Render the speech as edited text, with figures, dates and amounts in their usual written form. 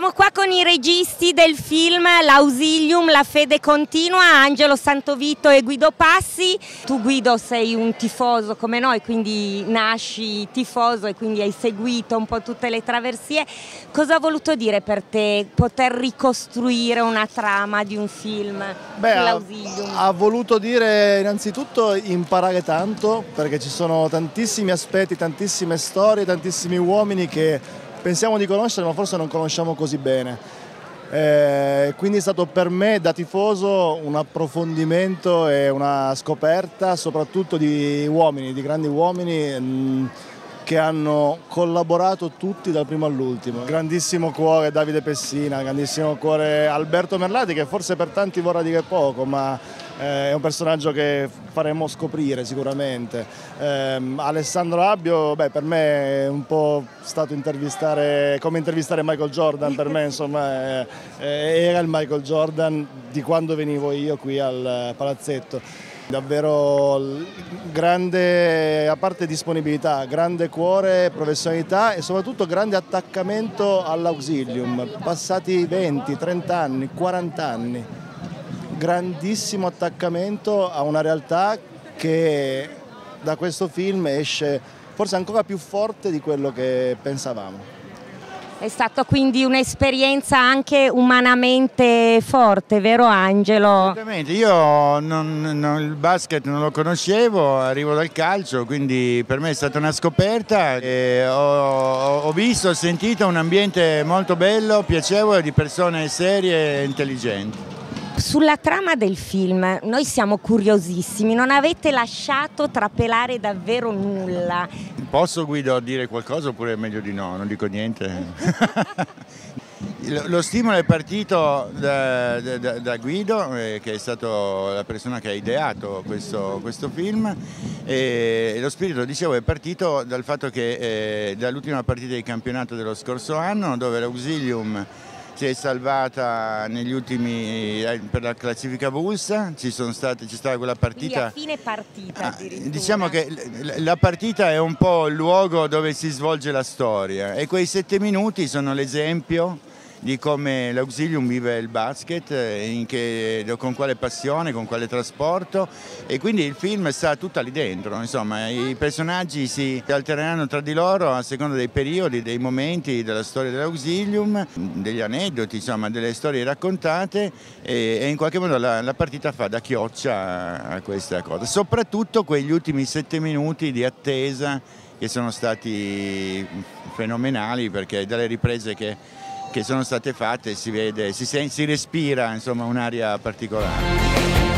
Siamo qua con i registi del film L'Auxilium, La Fede Continua, Angelo Santovito e Guido Passi. Tu Guido sei un tifoso come noi, quindi nasci tifoso e quindi hai seguito un po' tutte le traversie. Cosa ha voluto dire per te poter ricostruire una trama di un film? Beh, ha voluto dire innanzitutto imparare tanto, perché ci sono tantissimi aspetti, tantissime storie, tantissimi uomini che pensiamo di conoscere ma forse non conosciamo così bene, quindi è stato per me da tifoso un approfondimento e una scoperta soprattutto di uomini, di grandi uomini che hanno collaborato tutti dal primo all'ultimo. Grandissimo cuore Davide Pessina, grandissimo cuore Alberto Merlati, che forse per tanti vorrà dire poco ma è un personaggio che faremo scoprire sicuramente. Alessandro Abbio, beh, per me è un po' stato come intervistare Michael Jordan, per me insomma era il Michael Jordan di quando venivo io qui al palazzetto. Davvero grande, a parte disponibilità, grande cuore, professionalità e soprattutto grande attaccamento all'Auxilium. Passati 20, 30 anni, 40 anni, grandissimo attaccamento a una realtà che da questo film esce forse ancora più forte di quello che pensavamo. È stata quindi un'esperienza anche umanamente forte, vero Angelo? Assolutamente, io il basket non lo conoscevo, arrivo dal calcio, quindi per me è stata una scoperta. E ho visto, ho sentito un ambiente molto bello, piacevole, di persone serie e intelligenti. Sulla trama del film noi siamo curiosissimi, non avete lasciato trapelare davvero nulla. Posso Guido dire qualcosa oppure è meglio di no? Non dico niente. Lo stimolo è partito da Guido, che è stato la persona che ha ideato questo film, e lo spirito, dicevo, è partito dal fatto che dall'ultima partita di campionato dello scorso anno, dove l'Auxilium si è salvata negli ultimi per la classifica vulsa, ci sta quella partita. A fine partita addirittura. Diciamo che la partita è un po' il luogo dove si svolge la storia e quei 7 minuti sono l'esempio di come l'Auxilium vive il basket, con quale passione, con quale trasporto, e quindi il film sta tutta lì dentro, insomma i personaggi si alterneranno tra di loro a seconda dei periodi, dei momenti della storia dell'Auxilium, degli aneddoti, insomma delle storie raccontate, e in qualche modo la partita fa da chioccia a questa cosa, soprattutto quegli ultimi 7 minuti di attesa che sono stati fenomenali, perché dalle riprese che sono state fatte si vede, si respira insomma un'aria particolare.